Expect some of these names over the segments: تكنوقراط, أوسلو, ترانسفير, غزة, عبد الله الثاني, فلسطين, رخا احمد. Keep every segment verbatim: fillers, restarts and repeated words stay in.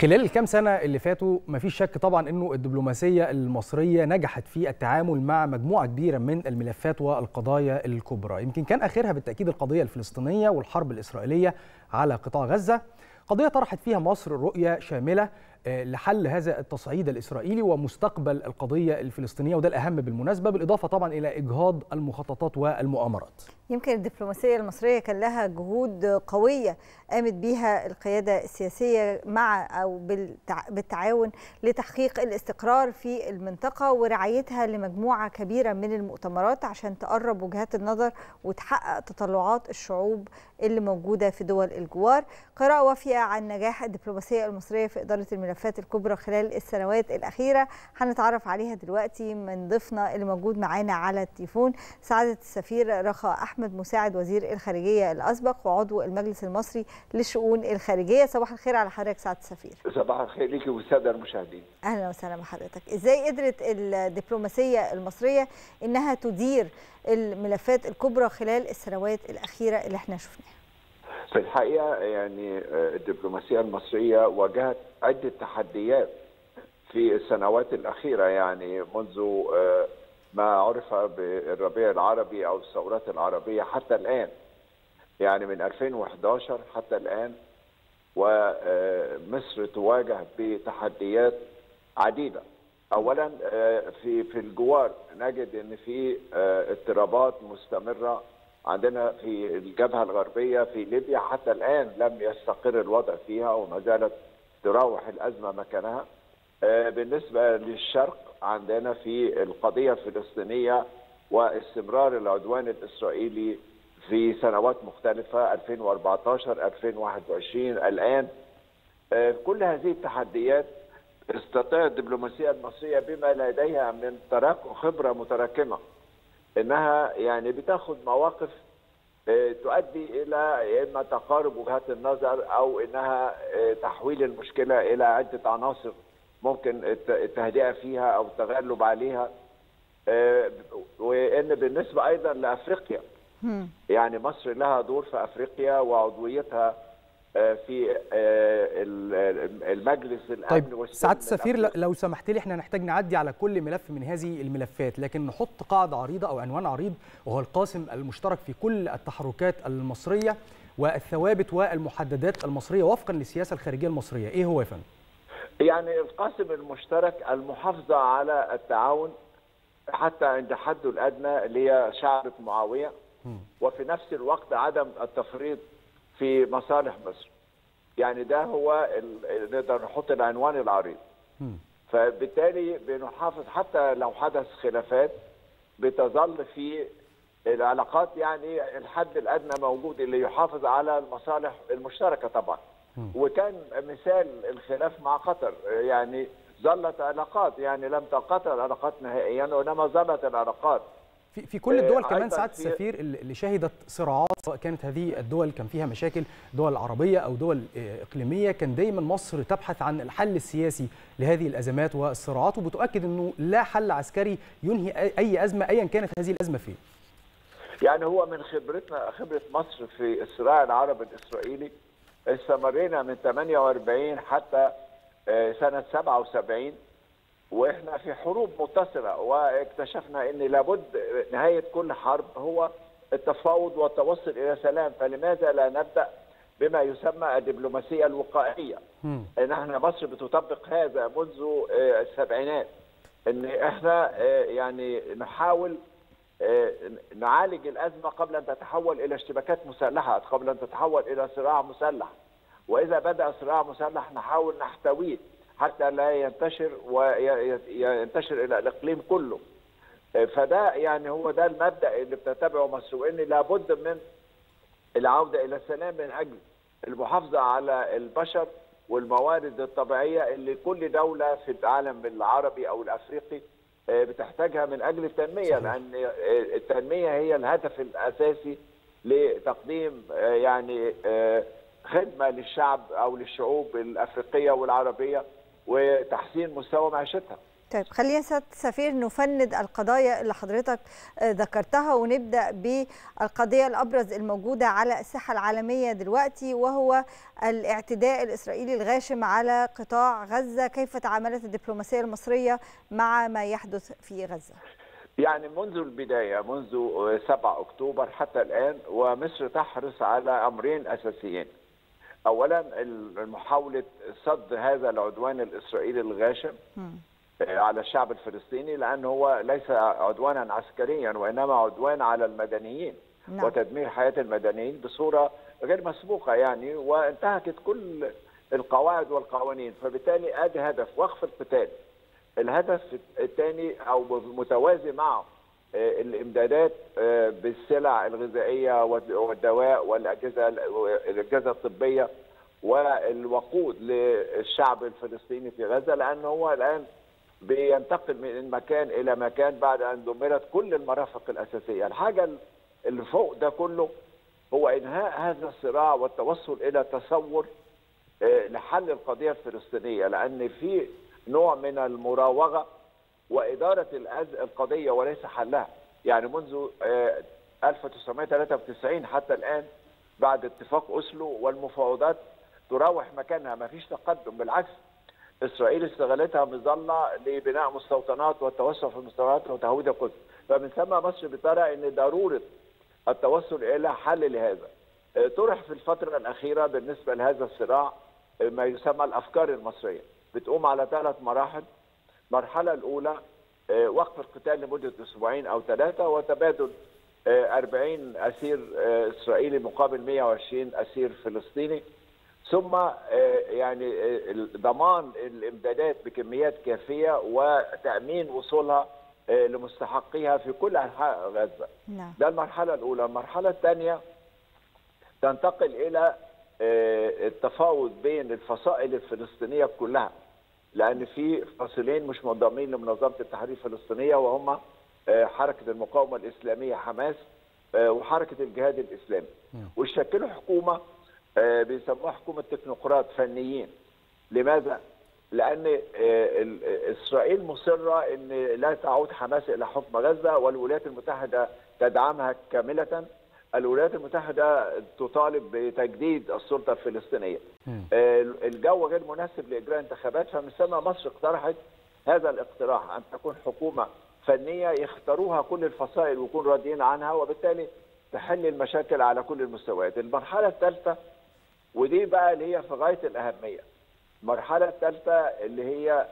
خلال الكام سنة اللي فاتوا مفيش شك طبعا أنه الدبلوماسية المصرية نجحت في التعامل مع مجموعة كبيرة من الملفات والقضايا الكبرى، يمكن كان آخرها بالتأكيد القضية الفلسطينية والحرب الإسرائيلية على قطاع غزة، قضية طرحت فيها مصر رؤية شاملة لحل هذا التصعيد الإسرائيلي ومستقبل القضية الفلسطينية، وده الأهم بالمناسبة، بالإضافة طبعا إلى إجهاض المخططات والمؤامرات. يمكن الدبلوماسية المصرية كان لها جهود قوية قامت بها القيادة السياسية مع أو بالتعاون لتحقيق الاستقرار في المنطقة ورعايتها لمجموعة كبيرة من المؤتمرات عشان تقرب وجهات النظر وتحقق تطلعات الشعوب اللي موجودة في دول الجوار. قراءة وافية عن نجاح الدبلوماسية المصرية في إدارة الملفات الكبرى خلال السنوات الأخيرة هنتعرف عليها دلوقتي من ضيفنا اللي موجود معانا على التليفون، سعادة السفير رخا احمد، مساعد وزير الخارجية الأسبق وعضو المجلس المصري لشؤون الخارجية. صباح الخير على حضرتك سعادة السفير. صباح الخير ليكي والسادة المشاهدين. اهلا وسهلا بحضرتك. ازاي قدرت الدبلوماسية المصرية انها تدير الملفات الكبرى خلال السنوات الأخيرة اللي احنا شفناها؟ في الحقيقة يعني الدبلوماسية المصرية واجهت عدة تحديات في السنوات الأخيرة، يعني منذ ما عرف بالربيع العربي أو الثورات العربية حتى الآن، يعني من ألفين وإحدى عشر حتى الآن، ومصر تواجه بتحديات عديدة. أولا في في الجوار نجد إن في اضطرابات مستمرة عندنا في الجبهة الغربية، في ليبيا حتى الآن لم يستقر الوضع فيها وما زالت تراوح الأزمة مكانها. بالنسبة للشرق عندنا في القضية الفلسطينية واستمرار العدوان الإسرائيلي في سنوات مختلفة ألفين وأربعة عشر ألفين وواحد وعشرين الآن. كل هذه التحديات استطاع الدبلوماسية المصرية بما لديها من تراكم خبرة متراكمة انها يعني بتاخد مواقف تؤدي الى اما تقارب وجهات النظر او انها تحويل المشكله الى عده عناصر ممكن التهدئه فيها او التغلب عليها. وان بالنسبه ايضا لافريقيا، يعني مصر لها دور في افريقيا وعضويتها في المجلس الامن. طيب سعادة السفير لو سمحت لي، احنا هنحتاج نعدي على كل ملف من هذه الملفات، لكن نحط قاعده عريضه او عنوان عريض وهو القاسم المشترك في كل التحركات المصريه والثوابت والمحددات المصريه وفقا للسياسه الخارجيه المصريه، ايه هو يا فندم؟ يعني القاسم المشترك المحافظه على التعاون حتى عند حده الادنى لشعب معاويه، وفي نفس الوقت عدم التفريط في مصالح مصر، يعني ده هو ال... نقدر نحط العنوان العريض. فبالتالي بنحافظ حتى لو حدث خلافات بتظل في العلاقات، يعني الحد الادنى موجود اللي يحافظ على المصالح المشتركه طبعا. مم. وكان مثال الخلاف مع قطر، يعني ظلت علاقات، يعني لم تنقطع العلاقات نهائيا وانما ظلت العلاقات. في في كل الدول كمان سعادة السفير اللي شهدت صراعات، سواء كانت هذه الدول كان فيها مشاكل دول عربية أو دول إقليمية، كان دايما مصر تبحث عن الحل السياسي لهذه الأزمات والصراعات، وبتؤكد أنه لا حل عسكري ينهي أي أزمة أيا كانت هذه الأزمة فين. يعني هو من خبرتنا، خبرة مصر في الصراع العربي الإسرائيلي، استمرينا من ثمانية وأربعين حتى سنة سبعة وسبعين واحنا في حروب متصله، واكتشفنا ان لابد نهايه كل حرب هو التفاوض والتوصل الى سلام. فلماذا لا نبدا بما يسمى الدبلوماسيه الوقائيه؟ ان احنا مصر بتطبق هذا منذ السبعينات، ان احنا يعني نحاول نعالج الازمه قبل ان تتحول الى اشتباكات مسلحه، قبل ان تتحول الى صراع مسلح، واذا بدا صراع مسلح نحاول نحتويه حتى لا ينتشر وينتشر الى الاقليم كله. فده يعني هو ده المبدا اللي بتتبعه مصر، وان لابد من العوده الى السلام من اجل المحافظه على البشر والموارد الطبيعيه اللي كل دوله في العالم العربي او الافريقي بتحتاجها من اجل التنميه، لان التنميه هي الهدف الاساسي لتقديم يعني خدمه للشعب او للشعوب الافريقيه والعربيه وتحسين مستوى معيشتها. طيب خلينا يا سياده السفير نفند القضايا اللي حضرتك ذكرتها، ونبدا بالقضيه الابرز الموجوده على الساحه العالميه دلوقتي، وهو الاعتداء الاسرائيلي الغاشم على قطاع غزه. كيف تعاملت الدبلوماسيه المصريه مع ما يحدث في غزه؟ يعني منذ البدايه، منذ سبعة أكتوبر حتى الان، ومصر تحرص على امرين اساسيين. اولا محاوله صد هذا العدوان الاسرائيلي الغاشم م. على الشعب الفلسطيني، لأنه هو ليس عدوانا عسكريا وإنما عدوان على المدنيين، نعم. وتدمير حياة المدنيين بصورة غير مسبوقة يعني، وانتهكت كل القواعد والقوانين، فبالتالي أدي هدف وقف القتال. الهدف الثاني أو متوازي معه الإمدادات بالسلع الغذائية والدواء والأجهزة الطبية والوقود للشعب الفلسطيني في غزة، لأنه هو الآن بينتقل من مكان إلى مكان بعد أن دمرت كل المرافق الأساسية. الحاجة اللي فوق ده كله هو إنهاء هذا الصراع والتوصل إلى تصور لحل القضية الفلسطينية، لأن في نوع من المراوغة وإدارة القضية وليس حلها. يعني منذ ألف وتسعمائة وثلاثة وتسعين حتى الآن بعد اتفاق أوسلو والمفاوضات تراوح مكانها، ما فيش تقدم، بالعكس إسرائيل استغلتها مظلة لبناء مستوطنات والتوسع في المستوطنات وتهويد القدس، فمن ثم مصر بترى أن ضرورة التوصل إلى حل لهذا. طرح في الفترة الأخيرة بالنسبة لهذا الصراع ما يسمى الأفكار المصرية، بتقوم على ثلاث مراحل. المرحلة الأولى وقف القتال لمدة أسبوعين أو ثلاثة وتبادل أربعين أسير إسرائيلي مقابل مئة وعشرين أسير فلسطيني، ثم يعني ضمان الامدادات بكميات كافيه وتامين وصولها لمستحقيها في كل انحاء غزه. لا. ده المرحله الاولى. المرحله الثانيه تنتقل الى التفاوض بين الفصائل الفلسطينيه كلها، لان في فصيلين مش منضمين لمنظمه التحرير الفلسطينيه، وهم حركه المقاومه الاسلاميه حماس وحركه الجهاد الاسلامي، ويشكلوا حكومه بيسموها حكومة تكنوقراط فنيين. لماذا؟ لأن إسرائيل مصرة أن لا تعود حماس إلى حكم غزة، والولايات المتحدة تدعمها كاملة. الولايات المتحدة تطالب بتجديد السلطة الفلسطينية. الجو غير مناسب لإجراء انتخابات، فمن ثم مصر اقترحت هذا الاقتراح أن تكون حكومة فنية يختاروها كل الفصائل ويكونوا راضيين عنها، وبالتالي تحل المشاكل على كل المستويات. المرحلة الثالثة، ودي بقى اللي هي في غاية الأهمية، المرحلة الثالثة اللي هي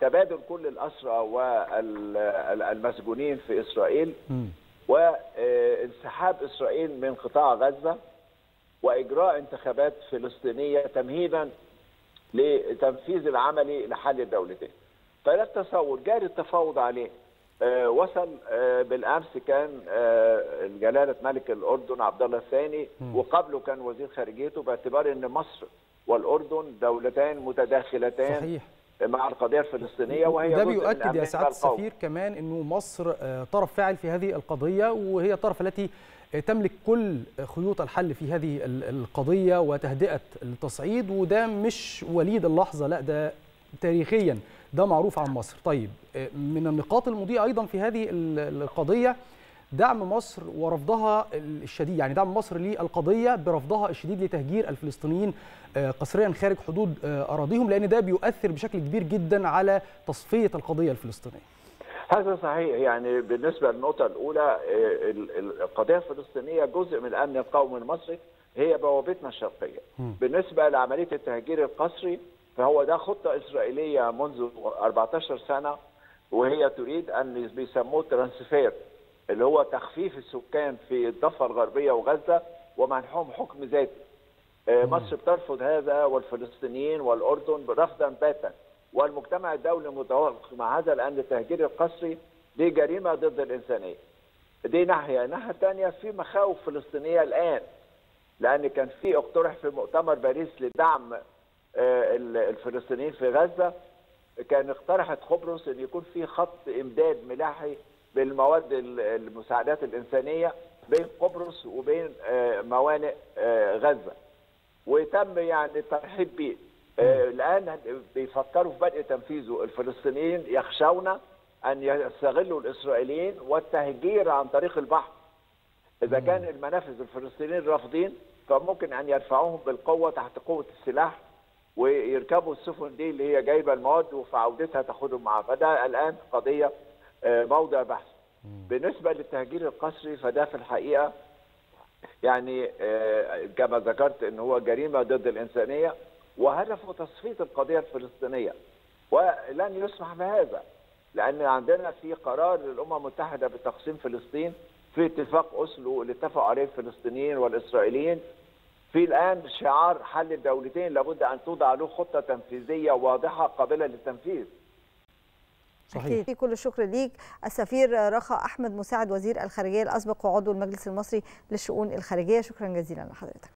تبادل كل الأسرى والمسجونين في إسرائيل، وانسحاب إسرائيل من قطاع غزة، وإجراء انتخابات فلسطينية تمهيدا لتنفيذ العملي لحل الدولتين. فده التصور جاري التفاوض عليه. وصل بالامس كان جلاله ملك الاردن عبد الله الثاني، وقبله كان وزير خارجيته، باعتبار ان مصر والاردن دولتان متداخلتان صحيح. مع القضيه الفلسطينيه، وهي ده بيؤكد يا سعاده السفير كمان انه مصر طرف فاعل في هذه القضيه، وهي الطرف التي تملك كل خيوط الحل في هذه القضيه وتهدئه التصعيد، وده مش وليد اللحظه، لا ده تاريخيا ده معروف عن مصر. طيب، من النقاط المضيئة أيضا في هذه القضية دعم مصر ورفضها الشديد، يعني دعم مصر للقضية برفضها الشديد لتهجير الفلسطينيين قسريا خارج حدود أراضيهم، لأن ده بيؤثر بشكل كبير جدا على تصفية القضية الفلسطينية. هذا صحيح. يعني بالنسبة للنقطة الأولى، القضية الفلسطينية جزء من الأمن القومي المصري، هي بوابتنا الشرقية. م. بالنسبة لعملية التهجير القسري، فهو ده خطة إسرائيلية منذ أربعة عشر سنة، وهي تريد أن بيسموه ترانسفير، اللي هو تخفيف السكان في الضفة الغربية وغزة ومنحهم حكم ذاتي. مصر بترفض هذا، والفلسطينيين والأردن رفضا باتا، والمجتمع الدولي متوافق مع هذا، لأن التهجير القسري دي جريمة ضد الإنسانية. دي ناحية. الناحية الثانية، في مخاوف فلسطينية الآن، لأن كان في اقترح في مؤتمر باريس لدعم الفلسطينيين في غزة، كان اقترحت قبرص ان يكون في خط امداد ملاحي بالمواد المساعدات الانسانيه بين قبرص وبين موانئ غزه، وتم يعني الترحيب به. الآن بيفكروا في بدء تنفيذه. الفلسطينيين يخشون أن يستغلوا الإسرائيليين والتهجير عن طريق البحر. إذا كان المنافذ الفلسطينيين رافضين فممكن أن يرفعوهم بالقوة تحت قوة السلاح ويركبوا السفن دي اللي هي جايبة المواد وفي عودتها تاخدهم معاها. فده الآن قضية موضع بحث. بالنسبة للتهجير القسري فده في الحقيقة يعني كما ذكرت أنه هو جريمة ضد الإنسانية وهدفه تصفية القضية الفلسطينية، ولن يسمح بهذا لأن عندنا في قرار للأمم المتحدة بتقسيم فلسطين في اتفاق أوسلو اللي اتفقوا عليه الفلسطينيين والإسرائيليين. في الآن شعار حل الدولتين لابد أن توضع له خطة تنفيذية واضحة قابلة للتنفيذ. صحيح. في كل الشكر ليك السفير رخا أحمد مساعد وزير الخارجية الأسبق وعضو المجلس المصري للشؤون الخارجية، شكرا جزيلا لحضرتك.